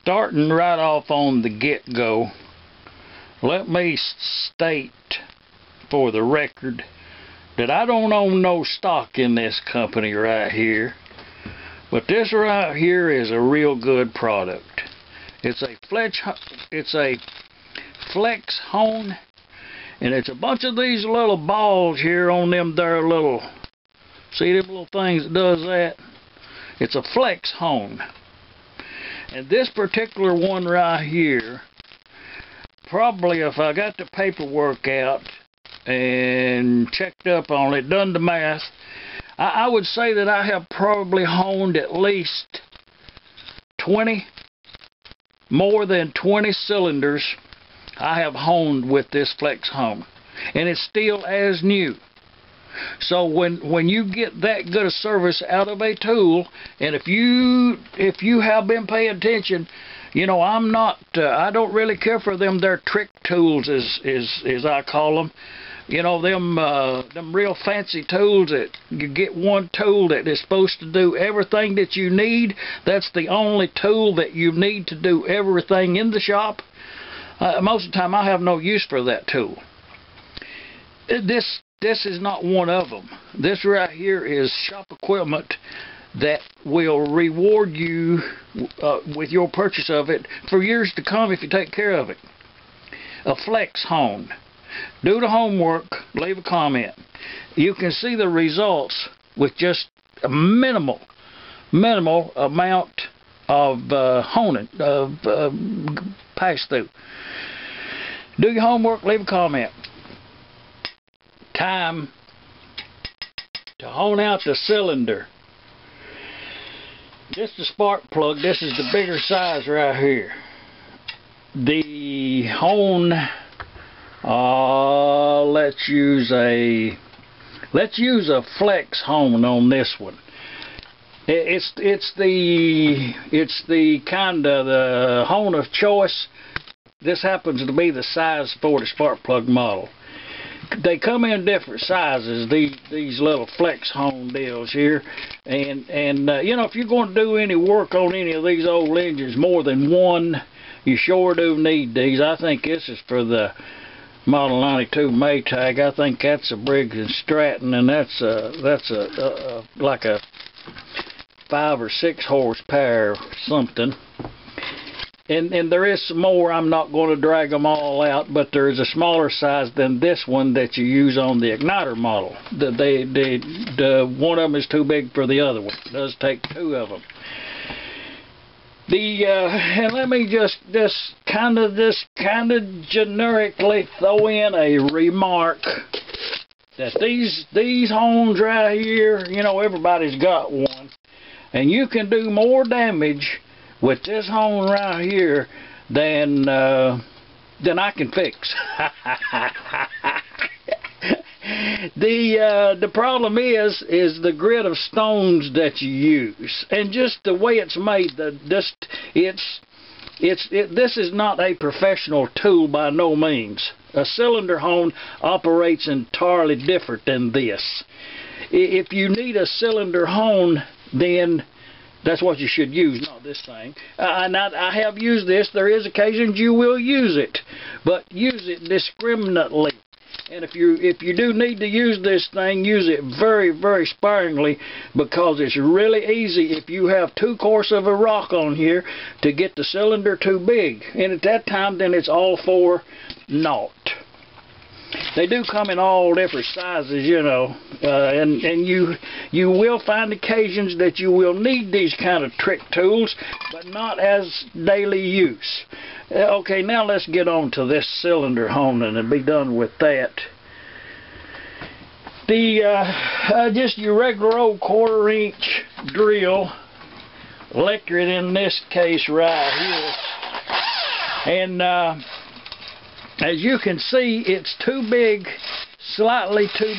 starting right off on the get-go, let me state for the record that I don't own no stock in this company right here, but this right here is a real good product. It's a Flex Hone, and it's a bunch of these little balls here on them there little, see them little things that does that? It's a Flex Hone. And this particular one right here, probably if I got the paperwork out and checked up on it, done the math, I would say that I have probably honed at least 20, more than 20 cylinders I have honed with this Flex Hone. And it's still as new. So when you get that good a service out of a tool, and if you have been paying attention, you know, I'm not, I don't really care for them, their trick tools as I call them. You know, them real fancy tools that you get one tool that is supposed to do everything that you need. That's the only tool that you need to do everything in the shop. Most of the time I have no use for that tool. This is not one of them. This right here is shop equipment that will reward you with your purchase of it for years to come if you take care of it. A Flex Hone. Do the homework, leave a comment. You can see the results with just a minimal amount of honing, of pass through. Do your homework, leave a comment. Time to hone out the cylinder. This is the spark plug. This is the bigger size right here. The hone, let's use a Flex Hone on this one. It's the kind of the hone of choice. This happens to be the size for the spark plug model. They come in different sizes, these little Flex Hone deals here, and you know, if you're going to do any work on any of these old engines, more than one, you sure do need these. I think this is for the Model 92 Maytag. I think that's a Briggs and Stratton, and that's like a 5 or 6 horsepower or something. And there is some more. I'm not going to drag them all out, but there is a smaller size than this one that you use on the igniter model. One of them is too big for the other one. It does take 2 of them. And let me just kind of generically throw in a remark that these hones right here, you know, everybody's got one, and you can do more damage with this hone right here than I can fix. The problem is the grit of stones that you use, and just the way it's made. This is not a professional tool by no means. A cylinder hone operates entirely different than this. If you need a cylinder hone, then that's what you should use, not this thing. And I have used this. There is occasions you will use it, but use it discriminately. And if you do need to use this thing, use it very, very sparingly, because it's really easy, if you have too coarse of a rock on here, to get the cylinder too big. And at that time, then it's all for naught. They do come in all different sizes, you know, and you will find occasions that you will need these kind of trick tools, but not as daily use. Okay, now let's get on to this cylinder honing and be done with that. Just your regular old 1/4-inch drill, electric in this case right here, and as you can see, it's too big, slightly too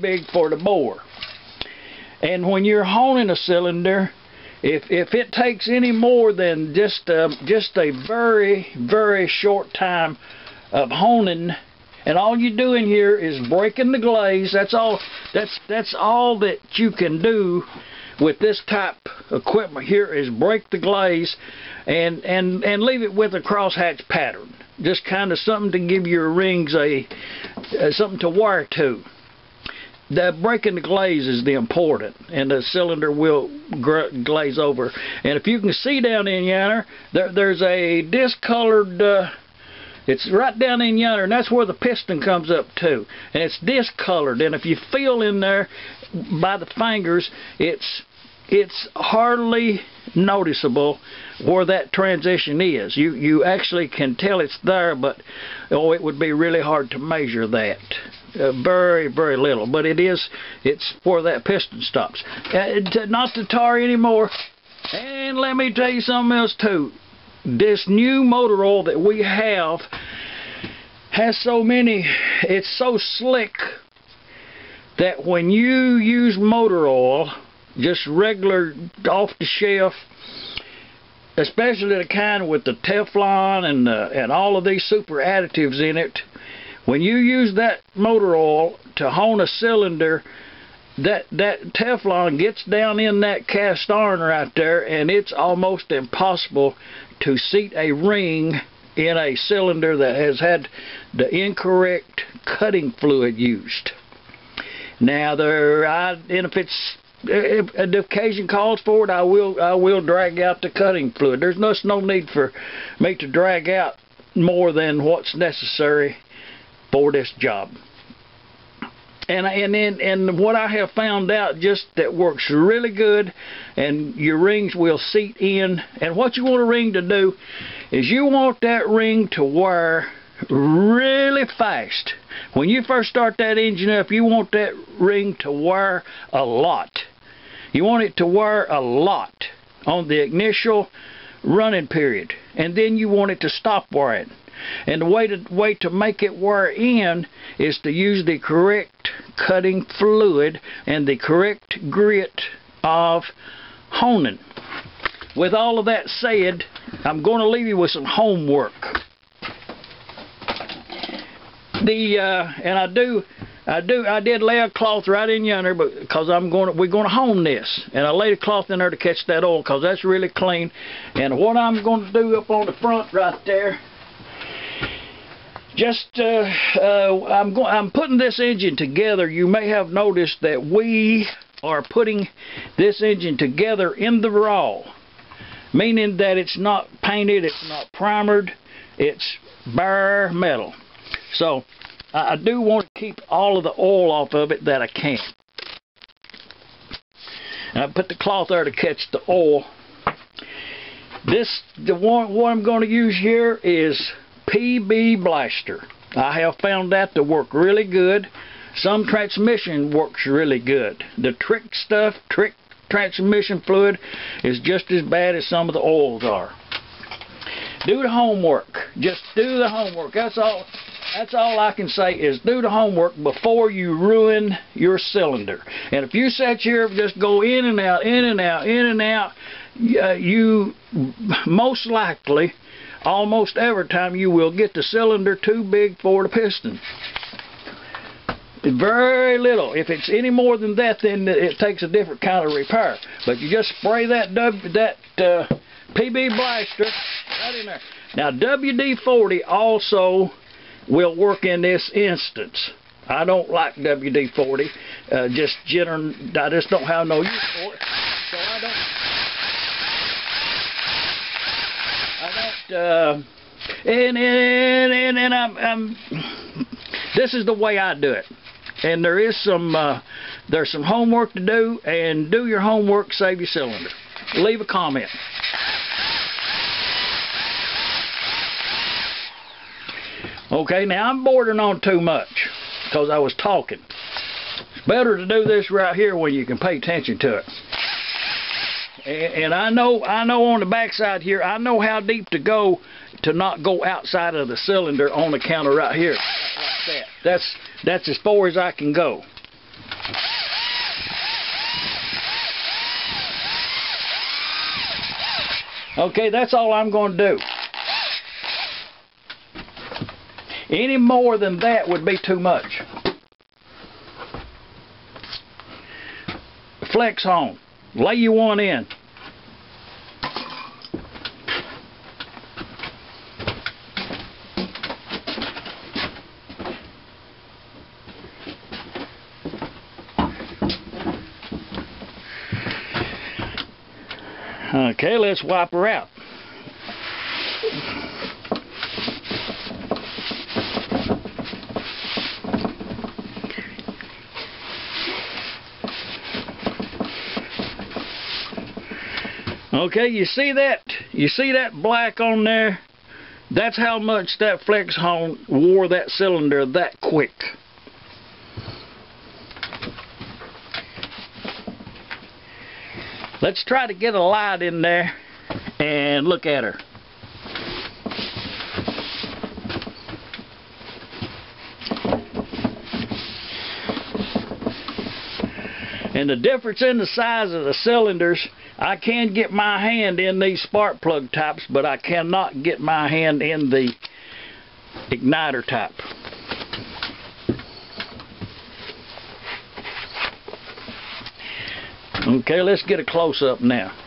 big for the bore. And when you're honing a cylinder, if it takes any more than just a very, very short time of honing, and all you're doing here is breaking the glaze. That's all that you can do with this type equipment here is break the glaze and leave it with a crosshatch pattern. Just kind of something to give your rings a something to wire to. The breaking the glaze is the important, and the cylinder will glaze over. And if you can see down in yonder, there's a discolored, it's right down in yonder, and that's where the piston comes up to. And it's discolored, and if you feel in there by the fingers, it's hardly noticeable where that transition is. You actually can tell it's there, but oh, it would be really hard to measure that. Very, very little, but it's where that piston stops. Not to tar anymore. And let me tell you something else too. This new motor oil that we have has so many. It's so slick that when you use motor oil, just regular off-the-shelf, especially the kind with the Teflon and all of these super additives in it, when you use that motor oil to hone a cylinder, that Teflon gets down in that cast iron right there, and it's almost impossible to seat a ring in a cylinder that has had the incorrect cutting fluid used. Now and if the occasion calls for it, I will drag out the cutting fluid. There's no need for me to drag out more than what's necessary for this job. And what I have found out just that works really good, and your rings will seat in. And what you want a ring to do is you want that ring to wire really fast. When you first start that engine up, you want that ring to wire a lot. You want it to wire a lot on the initial running period, and then you want it to stop wiring. And the way to make it wire in is to use the correct cutting fluid and the correct grit of honing. With all of that said, I'm going to leave you with some homework. I did lay a cloth right in yonder, but because we're going to hone this, and I laid a cloth in there to catch that oil because that's really clean. And what I'm going to do up on the front right there, I'm putting this engine together. You may have noticed that we are putting this engine together in the raw, meaning that it's not painted, it's not primered, it's bare metal. So I do want to keep all of the oil off of it that I can. And I put the cloth there to catch the oil. What I'm going to use here is PB Blaster. I have found that to work really good. Some transmission works really good. The trick transmission fluid is just as bad as some of the oils are. Do the homework. Just do the homework. That's all I can say is do the homework before you ruin your cylinder. And if you sit here and just go in and out, in and out, in and out, you most likely, almost every time, you will get the cylinder too big for the piston. Very little. If it's any more than that, then it takes a different kind of repair. But you just spray that PB Blaster right in there. Now, WD-40 also will work in this instance. I don't like WD-40. I just don't have no use for it. So this is the way I do it. And there is there's some homework to do, and do your homework, save your cylinder. Leave a comment. Okay, now I'm bordering on too much because I was talking. It's better to do this right here when you can pay attention to it. And I know on the backside here, I know how deep to go to not go outside of the cylinder on the counter right here. Like that. That's as far as I can go. Okay, that's all I'm going to do. Any more than that would be too much. Flex Hone. Lay you one in. Okay, let's wipe her out. Okay, you see that black on there? That's how much that Flex Hone wore that cylinder that quick. Let's try to get a light in there and look at her. And the difference in the size of the cylinders, I can get my hand in these spark plug types, but I cannot get my hand in the igniter type. Okay, let's get a close-up now.